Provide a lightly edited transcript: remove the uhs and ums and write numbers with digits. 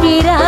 Tidak.